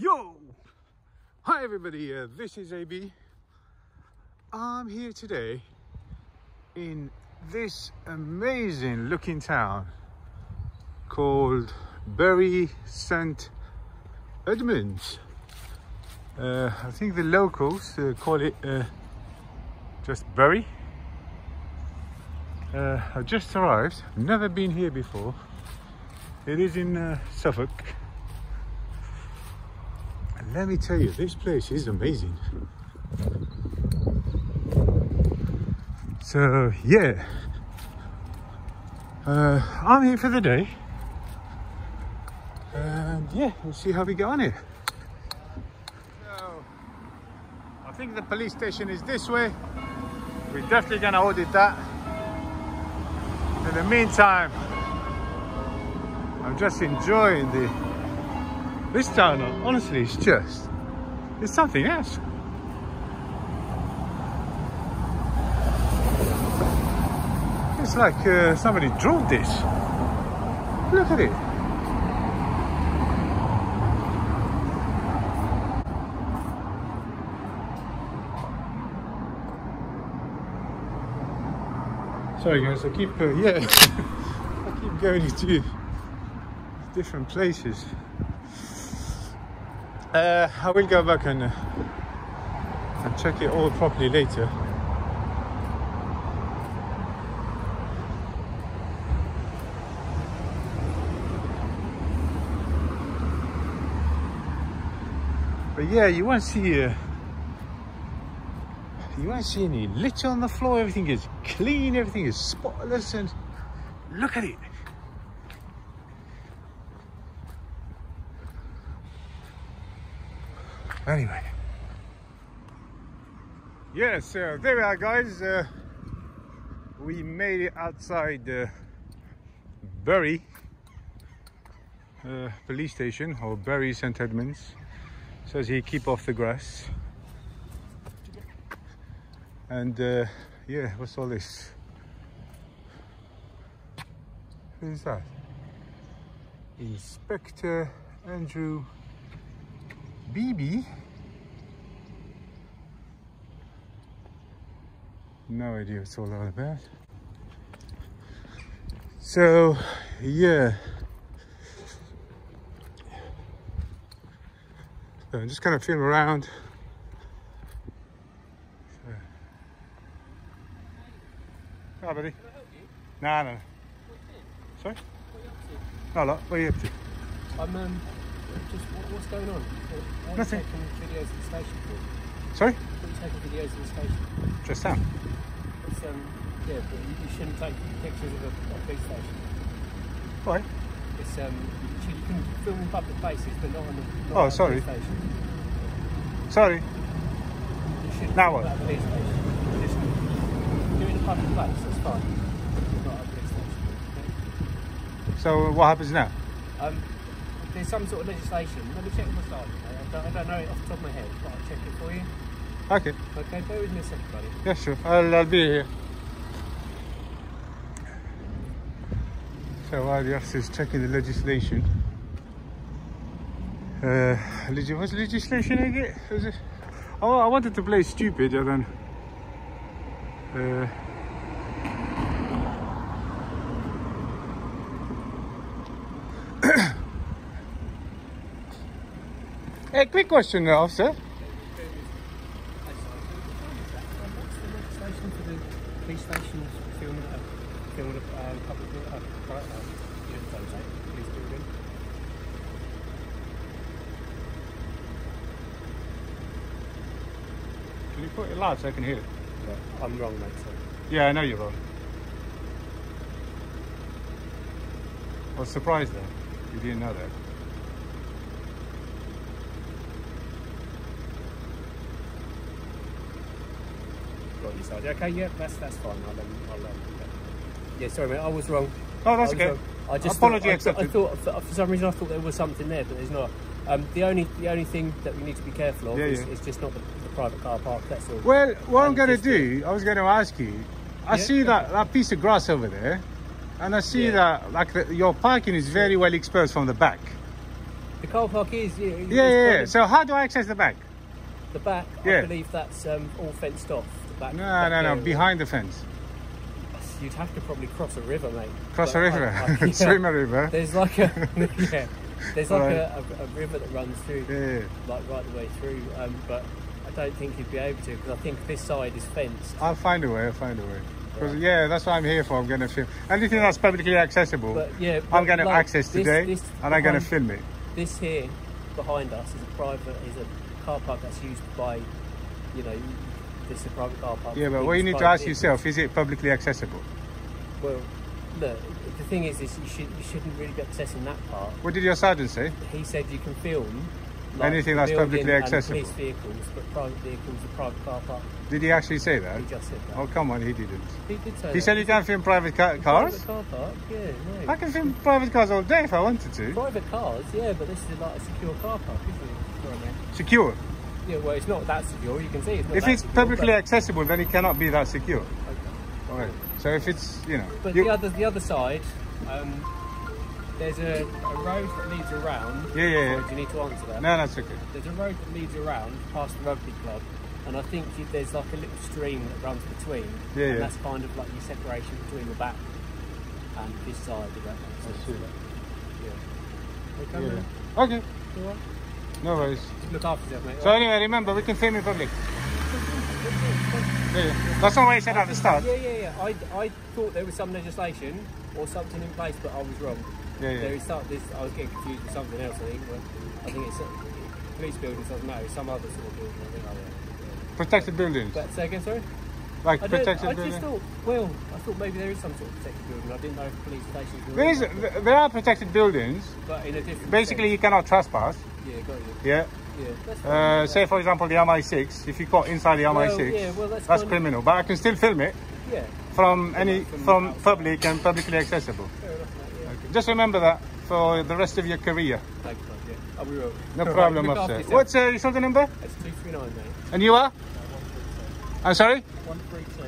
Yo! Hi everybody, this is AB. I'm here today in this amazing looking town called Bury St Edmunds. I think the locals call it just Bury. I just arrived, never been here before. It is in Suffolk. And let me tell you, this place is amazing. So yeah, I'm here for the day, and yeah, we'll see how we get on here. So I think the police station is this way. We're definitely gonna audit that. In the meantime, I'm just enjoying this town. Honestly, it's something else. It's like somebody drew this. Look at it. Sorry guys, I keep I keep going to different places. I will go back and check it all properly later. But yeah, you won't see any litter on the floor. Everything is clean, everything is spotless, and look at it. Anyway, yeah, so there we are guys, we made it outside Bury police station, or Bury St Edmunds. It says here, keep off the grass. And yeah, what's all this? Who's that? Inspector Andrew BB? No idea what's all that about. So yeah, so I'm just gonna film around. So. Hi buddy. Can I help you? No. Sorry? What are you up to? No, look, what are you up to? I'm just, what's going on? Why nothing. Are you taking videos of the station for? Sorry? What are you taking videos of the station? Just now. It's, yeah, but you shouldn't take pictures of a police station. Why? It's, you can film in public places, but not on the police station. Sorry. You shouldn't film at a police station. Just do it in a public place, that's fine. Not at a police station. Okay? So what happens now? There's some sort of legislation. Let me check my style. I don't know it off the top of my head, but I'll check it for you. Okay. Okay, bear with me a second, buddy. Yeah, sure. I'll be here. So while the officer's checking the legislation, what's legislation again? Oh, I wanted to play stupid and then hey, quick question, officer. What's the legislation for the police stations filmed at public police building? Can you put it loud so I can hear it? Yeah, I'm wrong, mate. Sorry. Yeah, I know you're wrong. I was surprised though. You didn't know that. Side. Okay, yeah, that's fine. I'll yeah, sorry mate, I was wrong. Oh, that's okay. Wrong. I just apology accepted. I thought for some reason I thought there was something there, but there's not. The only thing that we need to be careful of is just not the private car park. That's all. Well, what I'm going to do, I was going to ask you. I see that piece of grass over there, and I see that like your parking is very well exposed from the back. car park is... Yeah. So how do I access the back? The back, yeah. I believe that's all fenced off. The back, no, behind the fence. You'd have to probably cross a river, mate. Cross a river, swim a river. There's like a... yeah. There's like a river that runs through, like right the way through, but I don't think you'd be able to, because I think this side is fenced. I'll find a way, Because, yeah, that's what I'm here for, I'm going to film. Anything that's publicly accessible, I'm going to access today, and I'm going to film it. This here, behind us, is a private, is a car park that's used by, you know, this is a private car park. Yeah, but what you need to ask yourself, is it publicly accessible? Well, no. The thing is you shouldn't really be accessing that part. What did your sergeant say? He said you can film like, anything that's publicly accessible. Police vehicles, but private vehicles, a private car park. Did he actually say that? He just said that. Oh, come on, he didn't. He did say that. He said you can't film private cars? Private car park, yeah, no. I can film private cars all day if I wanted to. Private cars, yeah, but this is like a secure car park, isn't it? Secure? Yeah, well, it's not that secure, you can see it's not that secure. If it's publicly accessible, then it cannot be that secure. Okay. All right. So if it's, you know... But the other side, there's a road that leads around. Yeah. Do you need to answer that? No, that's okay. There's a road that leads around past the rugby club, and I think there's like a little stream that runs between. Yeah, and that's kind of like your separation between the back and this side of that. Yeah. Okay. Yeah. Okay. You all right? No worries. Just look after yourself, mate. So anyway, remember, we can film in public. Yeah. That's not what you said at the start. I thought there was some legislation or something in place, but I was wrong. I was getting confused with something else, I think. Well, I think it's police buildings, doesn't matter, some other sort of building, I think. Protected buildings. But say again, sorry? Like protected buildings? I just thought, well, I thought maybe there is some sort of protected building. I didn't know if police stations were... There are protected buildings. But in a different... Basically, you cannot trespass. Yeah, got you. Yeah. Yeah, say for example the MI6, if you caught inside the MI6, that's criminal, but I can still film it from public and publicly accessible. Fair enough, okay. Just remember that for the rest of your career. Thank you, will. No problem, officer. What's your shoulder number? It's 239, mate. And you are? 132. I'm sorry?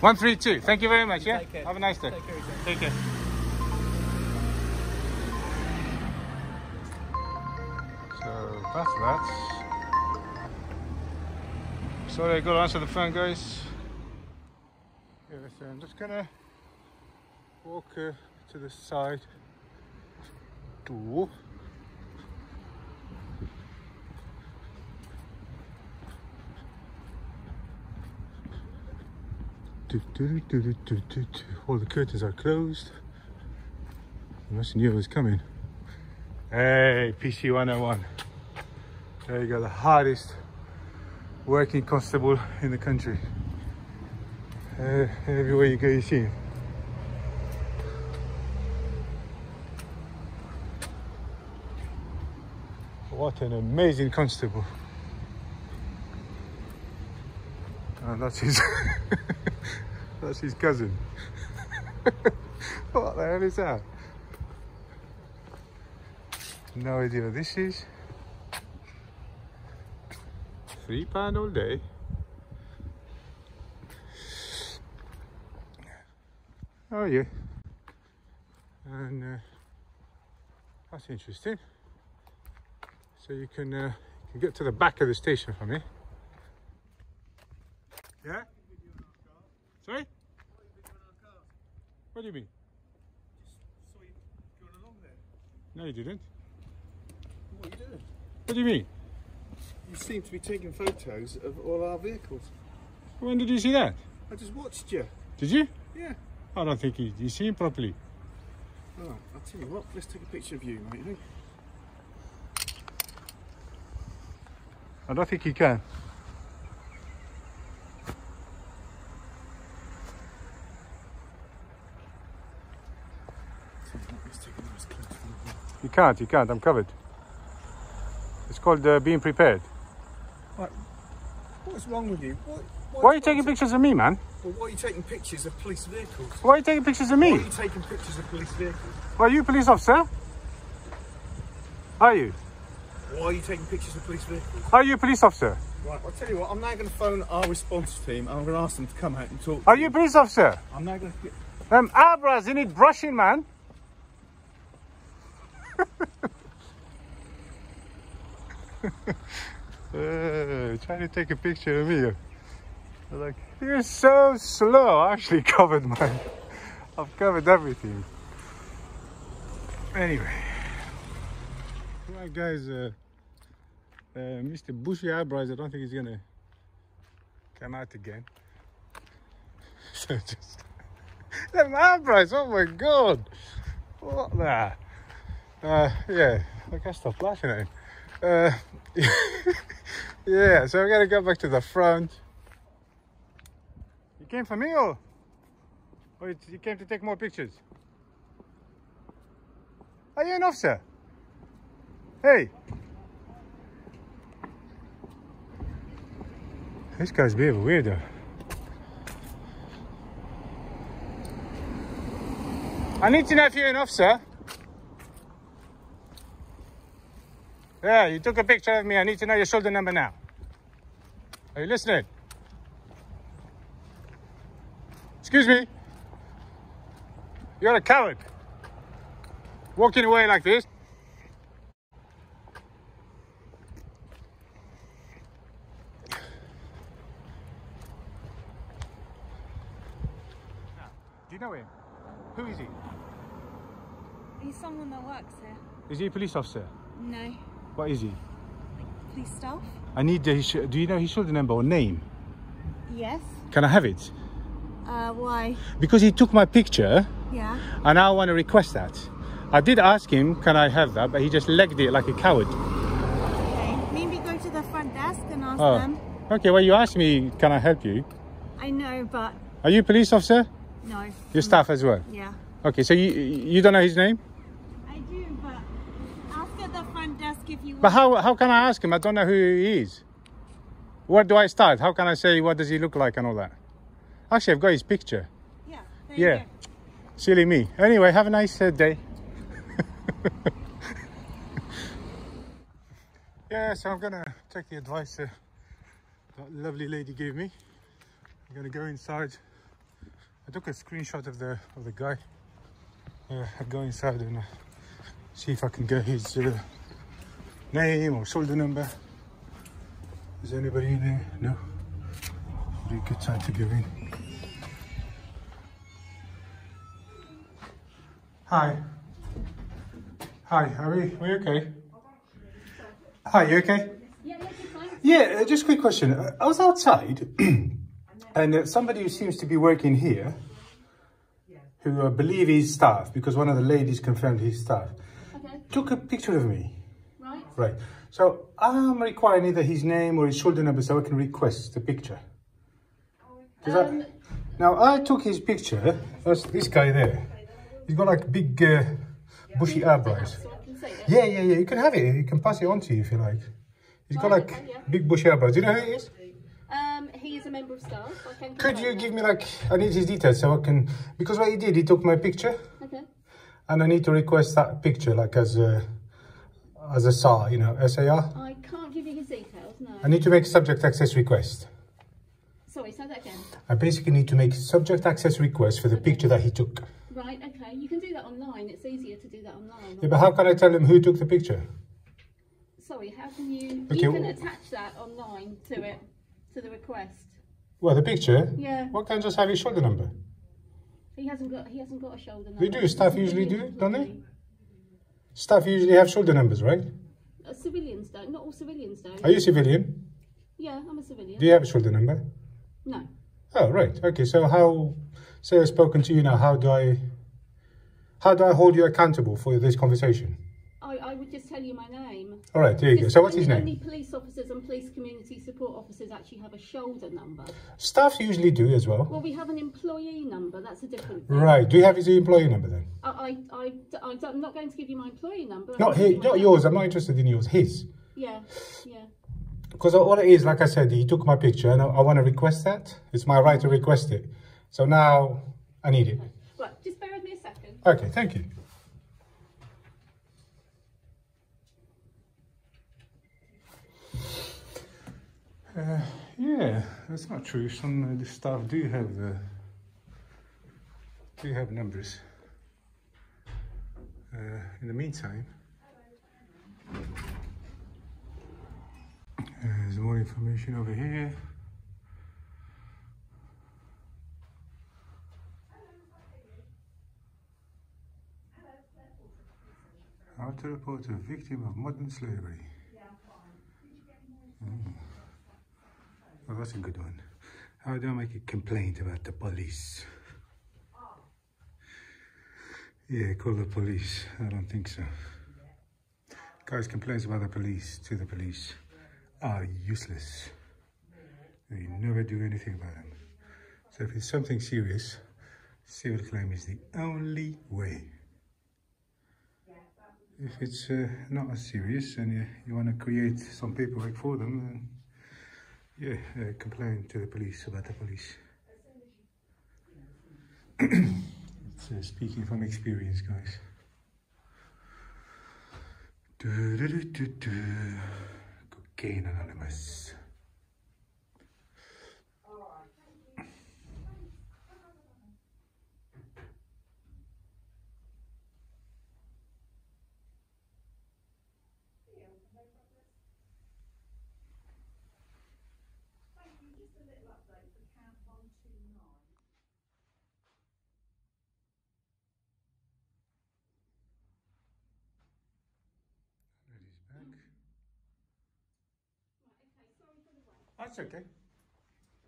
132. 132, thank you very much, Take care. Have a nice day. Take care. Take care. So, that's that. Sorry, I got to answer the phone, guys. Yeah, so I'm just gonna walk to the side door. All the curtains are closed. Unless you knew it was coming. Hey, PC 101. There you go, the hardest working constable in the country. Everywhere you go, you see him. What an amazing constable! And that's his. That's his cousin. What the hell is that? No idea what this is. £3 all day. Oh yeah. And that's interesting. So you can get to the back of the station from here. Yeah? Sorry? What do you mean? Just saw you going along there. No you didn't. What are you doing? What do you mean? You seem to be taking photos of all our vehicles. When did you see that? I just watched you. Did you? Yeah. I don't think you see him properly. Alright, I'll tell you what, let's take a picture of you, mate. I don't think he can. Let's take a nice close one. You can't, I'm covered. It's called being prepared. What's wrong with you? Why are you taking pictures of me, man? Well, why are you taking pictures of police vehicles? Why are you taking pictures of me? Why are you taking pictures of police vehicles? Well, are you a police officer? Are you? Why are you taking pictures of police vehicles? Are you a police officer? Right, I'll tell you what, I'm now going to phone our response team and I'm going to ask them to come out and talk to you. Are you a police officer? I'm now going to... eyebrows, you need brushing, man. Trying to take a picture of me. I'm like, you're so slow. I actually covered mine. I've covered everything. Anyway. Right, guys. Mr. Bushy Eyebrows, I don't think he's gonna come out again. So just... them eyebrows, oh my god! What the? Yeah, I can't stop laughing at him. Yeah, so I'm gonna go back to the front. You came for me or you came to take more pictures? Are you an officer? Hey! This guy's a bit of a weirdo. I need to know if you're an officer. Yeah, you took a picture of me. I need to know your shoulder number now. Are you listening? Excuse me. You're a coward. Walking away like this. Do you know him? Who is he? He's someone that works here. Is he a police officer? No. What is he? Like police staff. I need the... Do you know his shoulder number or name? Yes. Can I have it? Why? Because he took my picture. Yeah. And I want to request that. I did ask him, can I have that? But he just legged it like a coward. Okay. Maybe go to the front desk and ask them. Okay, well you asked me, can I help you? I know, but... Are you a police officer? No. Your staff as well? Yeah. Okay, so you don't know his name? I do, but ask at the front desk if you want. But how can I ask him? I don't know who he is. Where do I start? How can I say what does he look like and all that? Actually, I've got his picture. Yeah, there you go. Silly me. Anyway, have a nice day. Yeah, so I'm going to take the advice that lovely lady gave me. I'm going to go inside. I took a screenshot of the guy. I'll go inside and see if I can get his name or shoulder number. Is anybody in there? No? Be a good time to go in. Hi. Hi, are we okay? Hi, you okay? Yeah, fine. Yeah, just a quick question. I was outside. And somebody who seems to be working here, who I believe is staff, because one of the ladies confirmed he's staff, took a picture of me. Right. Right. So I'm requiring either his name or his shoulder number so I can request the picture. Now, I took his picture. That's this guy there. He's got like big, bushy eyebrows. Yeah. You can have it. You can pass it on to you if you like. He's got like big bushy eyebrows. Do you know who he is? He is a member of staff. Could you give me like, I need his details so I can, because what he did, he took my picture. Okay. And I need to request that picture like as a SAR, you know, SAR. I can't give you his details, no. I need to make subject access request. Sorry, say that again. I basically need to make subject access request for the picture that he took. Right, okay. You can do that online. It's easier to do that online. Yeah, but how can I tell him who took the picture? Sorry, how can you, okay, you can attach that online to it. To the request. Well, the picture. Yeah. What can just have his shoulder number? He hasn't got a shoulder number. They do. Staff usually do, don't they? Staff usually have shoulder numbers, right? Civilians don't. Not all civilians don't. Are you a civilian? Yeah, I'm a civilian. Do you have a shoulder number? No. Oh, right. Okay. So how? Say I've spoken to you now. How do I hold you accountable for this conversation? I would just tell you my name. All right, there you go. So what's his name? Only police officers and police community support officers actually have a shoulder number. Staff usually do as well. Well, we have an employee number. That's a different thing. Right. Do you have his employee number then? I'm not going to give you my employee number. Not yours. I'm not interested in yours. His. Yeah. Because all it is, like I said, he took my picture and I want to request that. It's my right to request it. So now I need it. Right. Just bear with me a second. Okay. Thank you. Yeah, that's not true. Some of the staff do have numbers. In the meantime, more information over here. How to report a victim of modern slavery. Well, that's a good one. How do I make a complaint about the police? Yeah, call the police. I don't think so. Guys, complaints about the police to the police are useless. They never do anything about them. So if it's something serious, civil claim is the only way. If it's not as serious and you want to create some paperwork for them, then yeah, complain to the police about the police. It's speaking from experience, guys. Cocaine Anonymous. That's okay.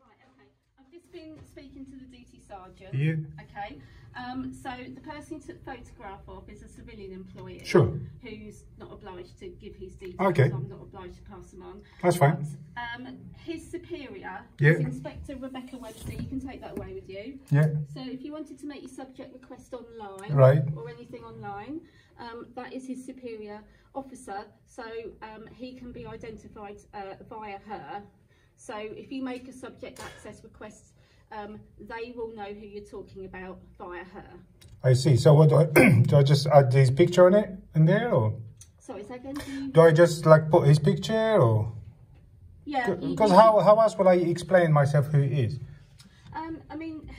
Right, okay. I've just been speaking to the duty sergeant. Yeah. Okay. So the person he took photograph of is a civilian employee. Sure. Who's not obliged to give his details. Okay. So I'm not obliged to pass them on. That's fine. But, his superior, yeah, is Inspector Rebecca Webster. You can take that away with you. Yeah. So if you wanted to make your subject request online, right, or anything online, that is his superior officer. So he can be identified via her. So if you make a subject access request, they will know who you're talking about via her. I see. So what do I do? I just add his picture on it in there, or? Sorry, is that again? Do I just like put his picture, or? Yeah. Because how else will I explain myself who it is? I mean,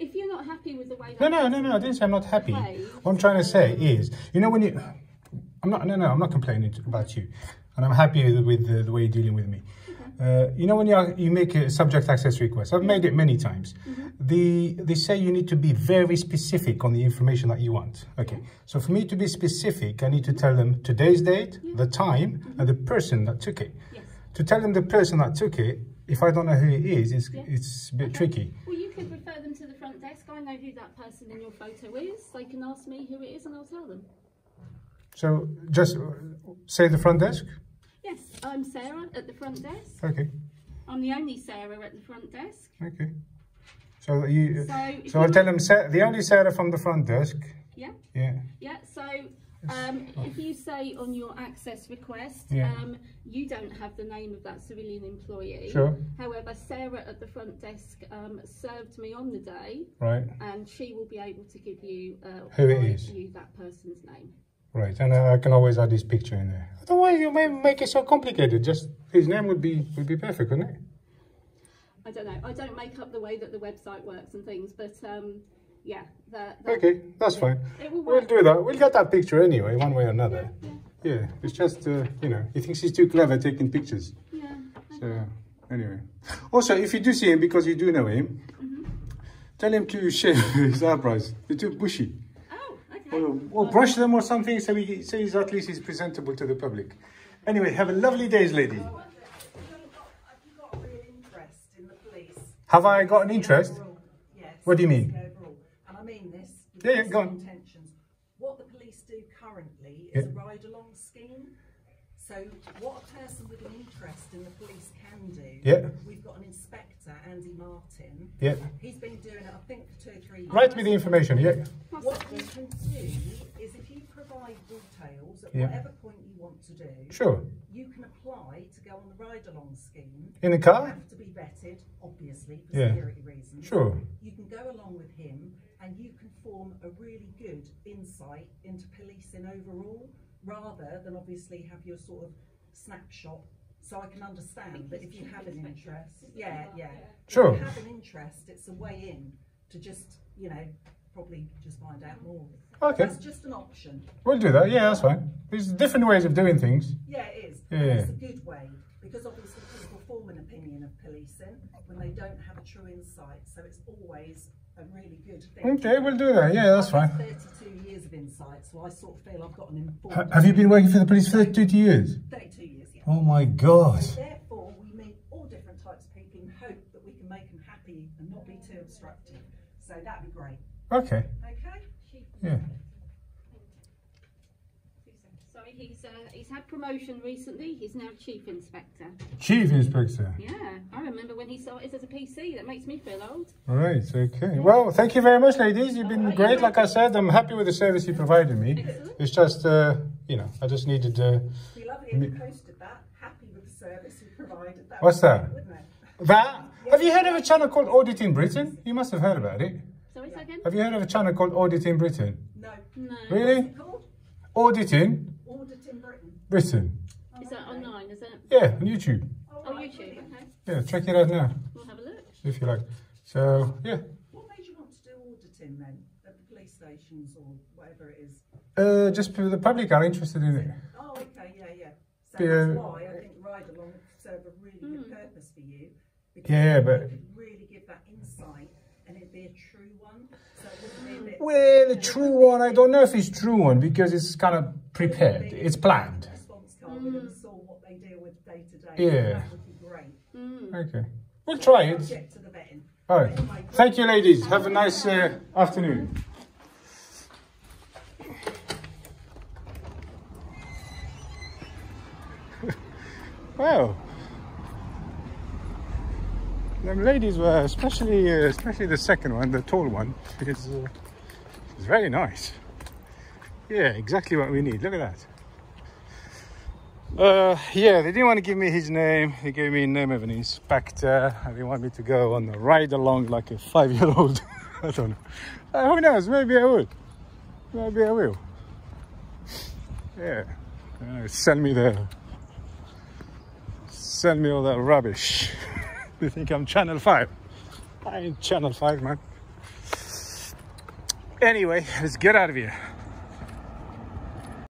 if you're not happy with the way. No. I didn't say I'm not happy. What I'm trying to say is, you know, when you, I'm not complaining about you, and I'm happy with the way you're dealing with me. You know, when you make a subject access request, I've made it many times. Mm-hmm. They say you need to be very specific on the information that you want. Okay, so for me to be specific, I need to tell them today's date, the time, and the person that took it. Yes. To tell them the person that took it, if I don't know who it is, it's a bit tricky. Well, you could refer them to the front desk. I know who that person in your photo is. They can ask me who it is, and I'll tell them. So just say the front desk. Yes, I'm Sarah at the front desk. Okay. I'm the only Sarah at the front desk. Okay. So you. So I'll tell them the only Sarah from the front desk. Yeah. Yeah. Yeah. So if you say on your access request, you don't have the name of that civilian employee. Sure. However, Sarah at the front desk served me on the day. Right. And she will be able to give you who it is. You that person's name. Right, and I can always add his picture in there. Otherwise, you may make it so complicated. Just his name would be perfect, wouldn't it? I don't know. I don't make up the way that the website works and things, but yeah. Okay, that's fine. It will work. We'll do that. We'll get that picture anyway, one way or another. Yeah. It's just you know, he thinks he's too clever taking pictures. Yeah. Okay. So anyway, also if you do see him, because you do know him, tell him to shave his eyebrows. They're too bushy. Or brush them or something, so he's at least presentable to the public. Anyway, have a lovely day, lady. Have you got a real interest in the police? Have I got an interest? Overall, yes. What do you mean? Overall. And I mean this. Yeah, go on. Intentions. What the police do currently is a ride-along scheme. So what a person with an interest in the police can do, we've got an Inspector, Andy Martin, he's been doing it, I think, for 2 or 3 years. Write me the information, What you can do is if you provide details at whatever point you want to do, you can apply to go on the ride-along scheme. In the car? You have to be vetted, obviously, for security reasons. Sure. You can go along with him and you can form a really good insight into policing overall, rather than obviously have your sort of snapshot, so I can understand that if you have an interest, if you have an interest, it's a way in to just, you know, probably just find out more. Okay. That's just an option. We'll do that, that's fine. There's different ways of doing things. Yeah, it is. Yeah. It's a good way, because because obviously people form an opinion of policing when they don't have a true insight, so it's always a really good thing. Okay, we'll do that. Yeah, that's fine. 32 years of insight, so I sort of feel I've got an informed... Have you been working for the police for 32 years? 32 years, yeah. Oh my God. So therefore, we meet all different types of people and hope that we can make them happy and not be too obstructive. So that'd be great. Okay. Okay? Yeah. Sorry, he's had promotion recently. He's now Chief Inspector. Chief Inspector? Yeah, I remember when he started as a PC. That makes me feel old. All right, okay. Well, thank you very much, ladies. You've been great. Like I said, I'm happy with the service you provided me. Excellent. It's just, you know, I just needed... We love it if you posted that. Happy with the service you provided. That What's that? Good, wouldn't it? That? Yes. Have you heard of a channel called Auditing Britain? You must have heard about it. Sorry, second? Have you heard of a channel called Auditing Britain? No. No. Really? Auditing... Britain. Oh, is that online, is it? Yeah, on YouTube. Oh, YouTube, okay. Yeah, check it out now. We'll have a look. If you like. So, yeah. What made you want to do auditing then? At the police stations or whatever it is? Just the public are interested in it. Oh, okay, yeah, yeah. So that's why I think Ride Along served a really good purpose for you. Because you could really give that insight and it'd be a true one. So it wouldn't be a bit... Well, a true one, I don't know if it's true one because it's kind of prepared, it's planned. What they deal with day to day. Yeah. That would be great. Okay. We'll try it. All right. Thank you, ladies. Have a nice afternoon. Wow. Them ladies were especially the second one, the tall one. It's very nice. Yeah, exactly what we need. Look at that. Yeah, they didn't want to give me his name. They gave me the name of an inspector and they want me to go on a ride along like a 5-year-old. I don't know. Who knows? Maybe I will. Maybe I will. Yeah. Send me all that rubbish. They think I'm Channel 5. I ain't Channel 5, man. Anyway, let's get out of here.